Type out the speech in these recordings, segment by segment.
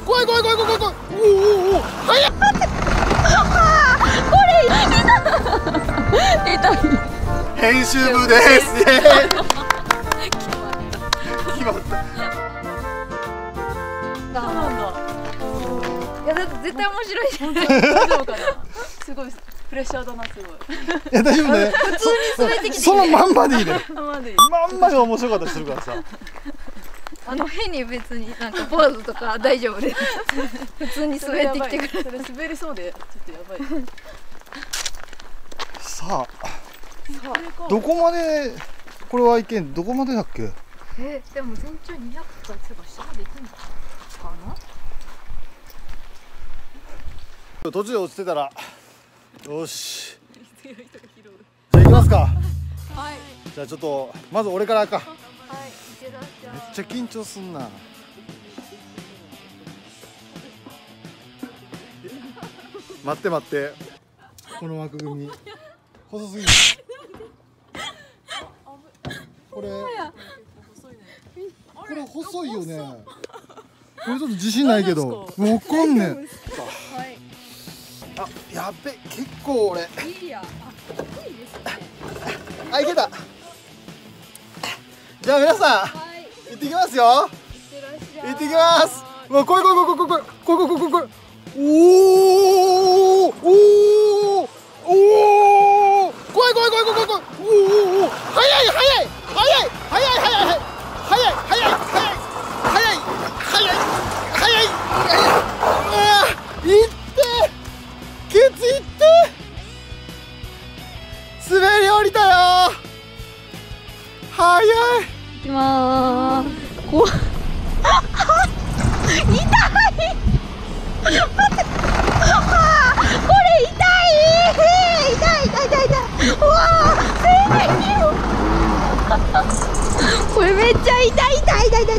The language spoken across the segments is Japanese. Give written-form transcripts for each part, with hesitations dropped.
怖い怖い怖い怖い怖い。おおお、早っ。これ痛い。編集部です。決まった。そうなんだ。いや、絶対面白いじゃん。どうかな。すごいプレッシャーだな、すごい。いや、大丈夫だよ。普通に滑ってきて。そのまんまでいいね。まんまが面白かったりするからさ。変に別になんかポーズとか大丈夫です。普通に滑ってきてくれ。それ滑りそうでちょっとやばい。さあ、どこまでこれは行けん？どこまでだっけ？でも全長200とかすれば下まで行くんだかな？途中で落ちてたら、よし。じゃあ行きますか。はい。じゃあちょっとまず俺からか。はい。めっちゃ緊張すんな。待って待って。この枠組み。細すぎる。これ細いよね。これちょっと自信ないけど。わかんねえ。あ、やべ、結構俺。いいや。あ、いけた。じゃあ皆さん、行ってきますよ。行ってきます。もう来い来い来い来い来い来い来い来い。おおおおお。来い来い来い来い来い。おおお。早い早い早い早い早い早い早い早い早い早い早い早い。いってケツいって滑り降りたよ。早い。いきまーす。こう。痛い。待って。これ痛い。痛い痛い痛い。うわあ、全然。これめっちゃ痛い痛い痛い痛い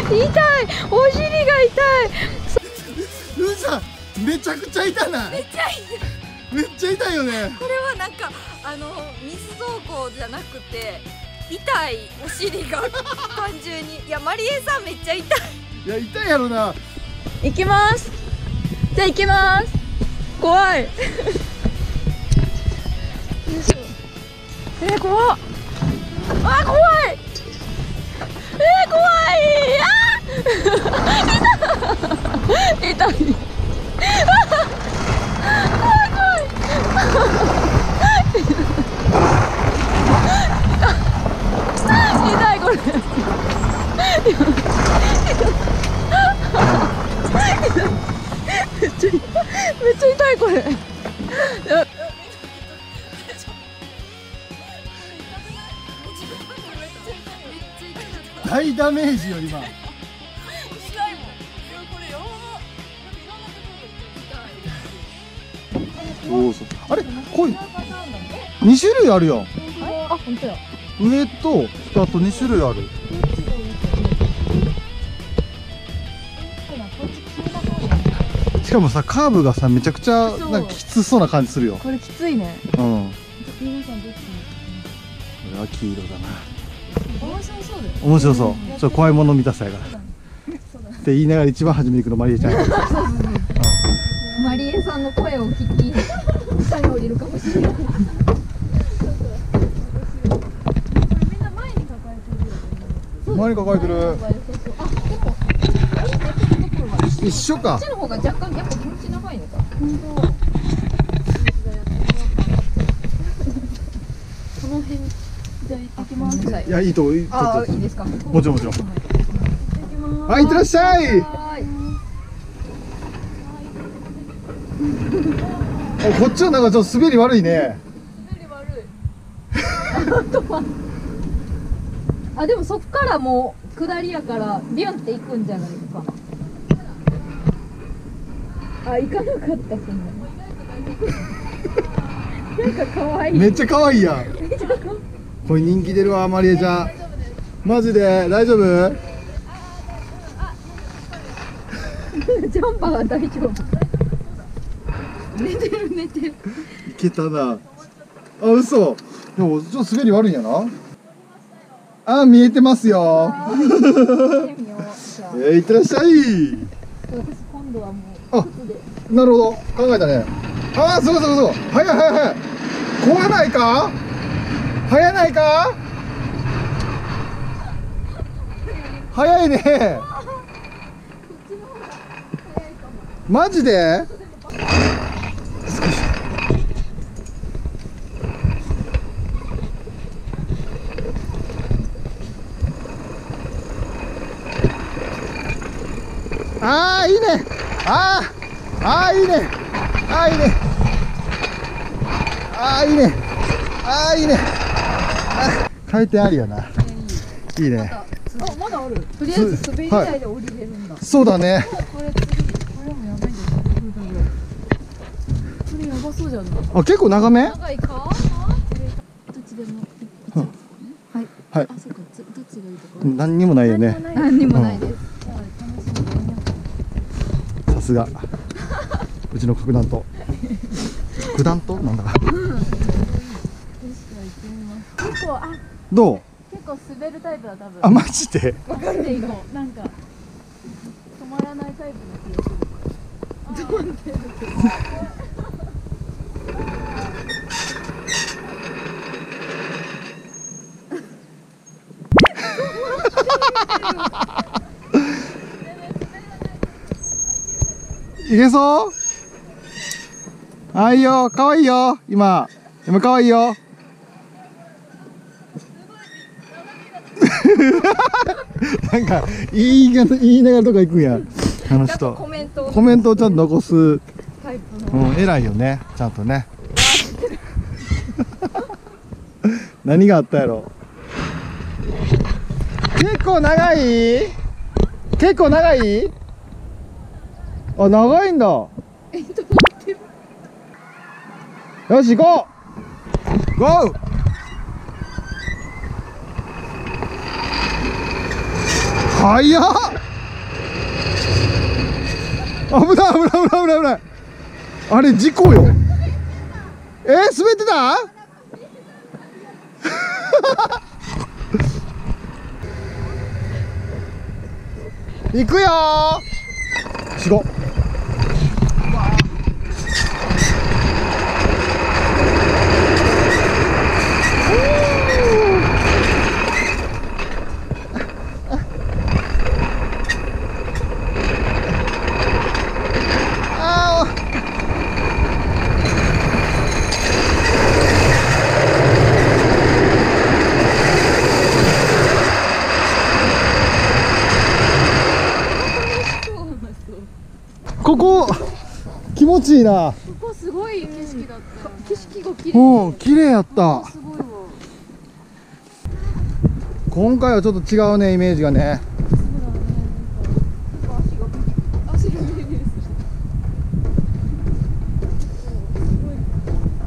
痛い。痛い。お尻が痛い。うーちゃん、めちゃくちゃ痛ない。めっちゃ痛い。めっちゃ痛いよね。これはなんかミス走行じゃなくて痛いお尻が単純に。いや、マリエさんめっちゃ痛い。いや痛いやろな。行きます。じゃあ行きます。怖い。怖っ。あ、怖い。怖い。あ痛い。痛い。めっちゃ痛いこれ。大ダメージよ今。痛いもん。あれ、こい2種類あるよ。あ、本当や。上とあと2種類ある。しかもさ、カーブがさ、めちゃくちゃなんかきつそうな感じするよ。これきついね。うん、皆さんどっちに。これは黄色だな。面白そうだよ。面白そう。ちょっと怖いもの見たさやからって言いながら一番初めに行くのマリエちゃん。マリエさんの声を聞き下に降りるかもしれない。これみんな前に抱えてる。前に抱えてる。あ、でも一緒か。こっちの方が若干やっぱ気持ち長いのか。この辺じゃ行ってきます。いや、いいとこ。あ、いいですか。もちろんもちろん。はい、いってらっしゃい。こっちはなんかちょっと滑り悪いね。滑り悪い。あ、でもそっからもう下りやからビュンって行くんじゃないですか。あ、行かなかった。そんな。なんか可愛い。めっちゃ可愛いやん。これ人気出るわ、マリエちゃん。マジで、大丈夫。ジャンパーは大丈夫。寝てる、寝てる。いけたな。あ、嘘。でも、ちょっと滑り悪いんやな。あ、見えてますよ。いってらっしゃい。私今度はもう。あ、なるほど、考えたね。ああ、そうそうそう、早い早い早い。壊ないか？早ないか？早いね。マジで？ああ、いいね。ああ、あー、いいね。ああ、いいね。ああ、いいね。ああ、いいね。回転あるよな。いいね。あ、まだある。とりあえず滑り台で降りれるんだ。そうだね。これもやばいんだけど。これやばそうじゃない。あ、結構長め？長いか？どっちでも。はい。はい。あ、そうか。どっちがいいところ？何にもないよね。何にもないです。さすがうちの角団と九段となんだかどう？結構滑るタイプだ多分。あ、マジで？わかんないよ。なんか止まらないタイプの気がする。いけそう？あ、いいよ、かわいいよ、今。今かわいいよ。なんか、言いながらとか行くんや。あの人。コメントをちゃんと残す。タイプの。うん、偉いよね、ちゃんとね。何があったやろ。結構長い？あ、長いんだ。よし、行こう。ゴー。早っ。危ない。あれ、事故よ。滑ってた。行くよー。すご。ここ気持ちいいな。ここすごい景色だった。景色が綺麗。うん、綺麗やった。今回はちょっと違うね、イメージがね。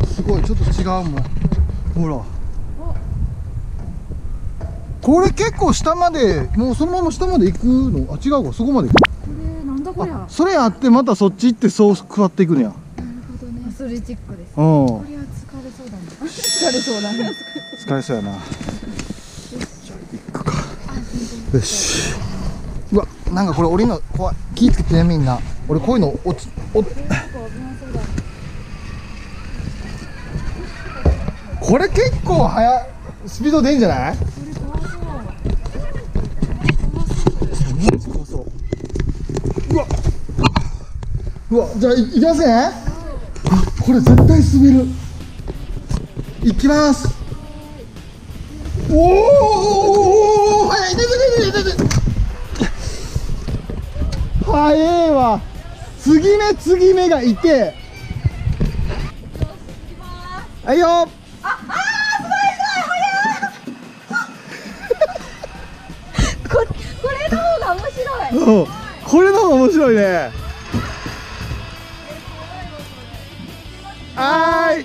すごい、ちょっと違うもん。ほら。これ結構下まで、もうそのまま下まで行くの？あ、違うか、そこまで行く。あ、それあってまたそっち行ってそう下っていくのや。なるほどね。アスレチックです。これは疲れそうだね。疲れそうやな。じゃあ行くか。よし。うわ、なんかこれ降りるの怖い。気ぃつけてね、みんな。俺こういうのこれ結構速いスピード出るんじゃない？うわ、じゃあ行きますね。あ、これ絶対滑る。行きます。おお、速い。痛い。速いわ。継ぎ目がいて。はいよ。すごい速い。これの方が面白い。うん、これの方が面白いね。はい。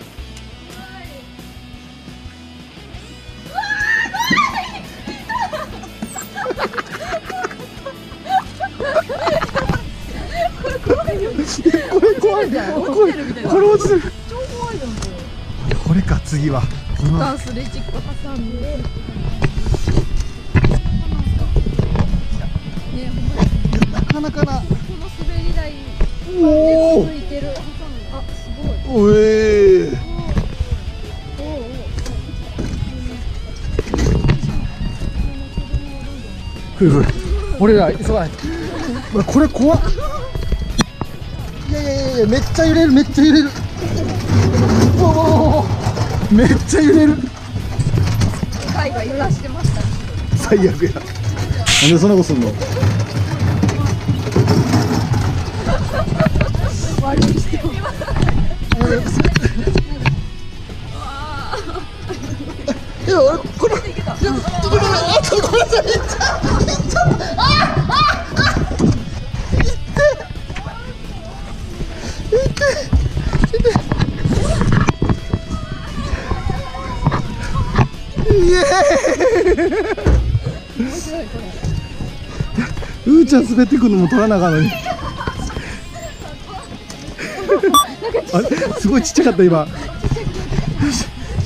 これ落ちてる。超怖いよね。これか、次は。アスレチック挟んで。おお、おえー、来る来る、俺ら急がない。これ怖っ。いやいやいやいや、めっちゃ揺れる、めっちゃ揺れる、おおめっちゃ揺れる。貝が揺らしてました。最悪や、なんでそんなことすんの。悪い人。いや俺これ、いやごめんなさい、ごめんなさい、いっちゃった、うーちゃん滑ってくるのも取らなあかんのに。あれすごいちっちゃかった今。ちょ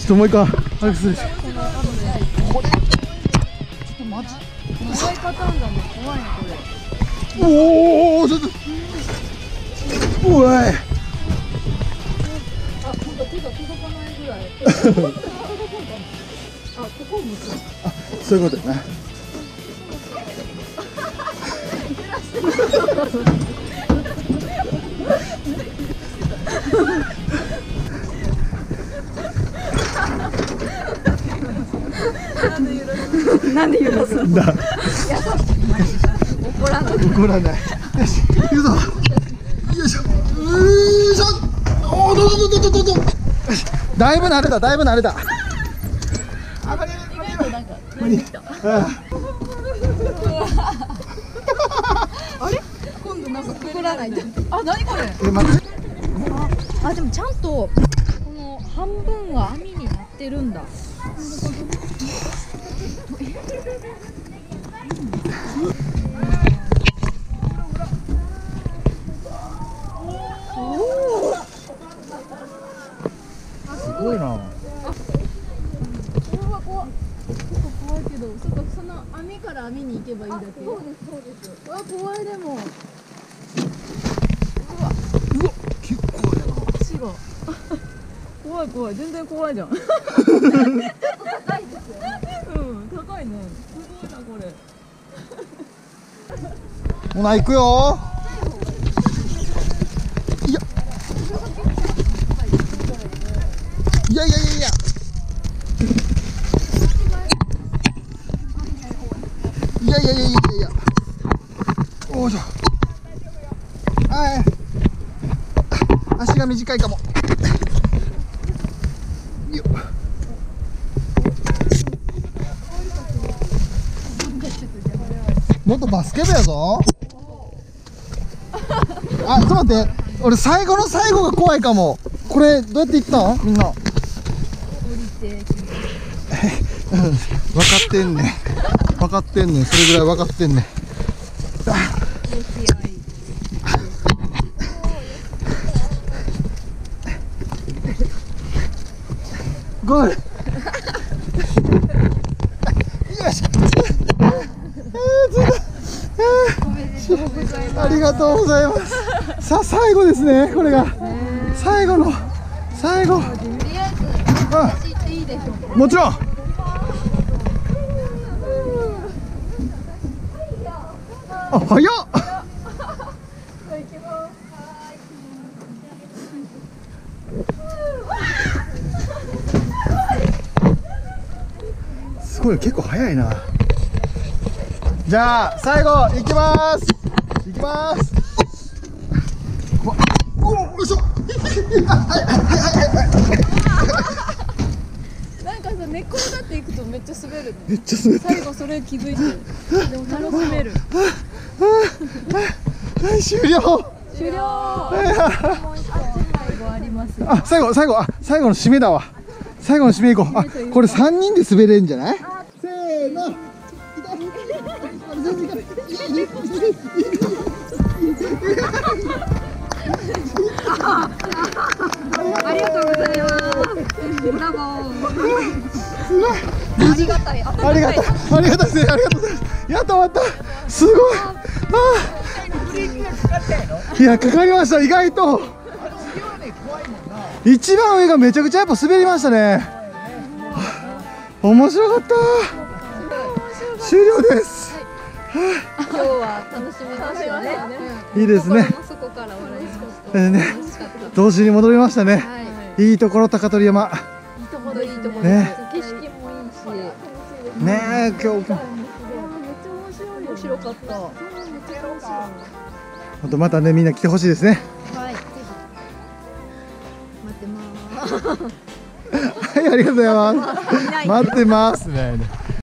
っともう一回アクセルして。これちょっとマジ。長いパターンだね、怖いねこれ。おおちょっと。おい。あ、本当手が届かないぐらい。あ、ここを向く。あ、そういうことだね。なんで揺らすんだ。怒らない。よし、行くぞ。よいしょ。おお、どうぞ。だいぶ慣れた、だいぶ慣れた。あばれる。あれ、今度なんかくぐらない。あ、なにこれ。え、待って。あ、でもちゃんとこの半分は網になってるんだ。すごいな。あ、これは怖い。結構怖いけど、そっか、その網から網に行けばいいだけ。そうですそうです。わ、怖いでも。うわ、うわ、結構やな。足が。怖い怖い、全然怖いじゃん。ちょっと高いですよね。うん、高いね。すごいなこれ。ほな行くよ。いや。いや。おーじゃ。足が短いかも。よっ。元バスケ部やぞ。あ、ちょっと待って。俺最後の最後が怖いかも。これどうやって行ったの？みんな。分かってんねん、分かってんねん、それぐらい分かってんねん。ゴール。よし。ありがとうございます。さあ最後ですね、これが最後の最後。もちろん。あ、早っ。すごい、結構早いな。じゃあ最後行きます、行きます。おお、よいしょ。寝っ転がっていくとめっちゃ滑るね。めっちゃ滑る。最後それ気づいてる。でも楽しめる。終了。終了。最後あります。あ、最後、あ、最後の締めだわ。最後の締めいこう。あ、これ3人で滑れるんじゃない？せーの。ありがとうございます。ブラボー。ありがたい、ありがたい、ありがたいですね、ありがとうございます。やった、終わった、すごい。ああ。いや、かかりました、意外と。一番上がめちゃくちゃやっぱ滑りましたね。面白かった。終了です。今日は楽しみましたね。いいですね。同時に戻りましたね。いいところ高取山。いいところ、いいところ。景色もいいし。ねえ、今日。めっちゃ面白かった。またね、みんな来てほしいですね。はい、ぜひ待ってます。はい、ありがとうございます。待ってますね。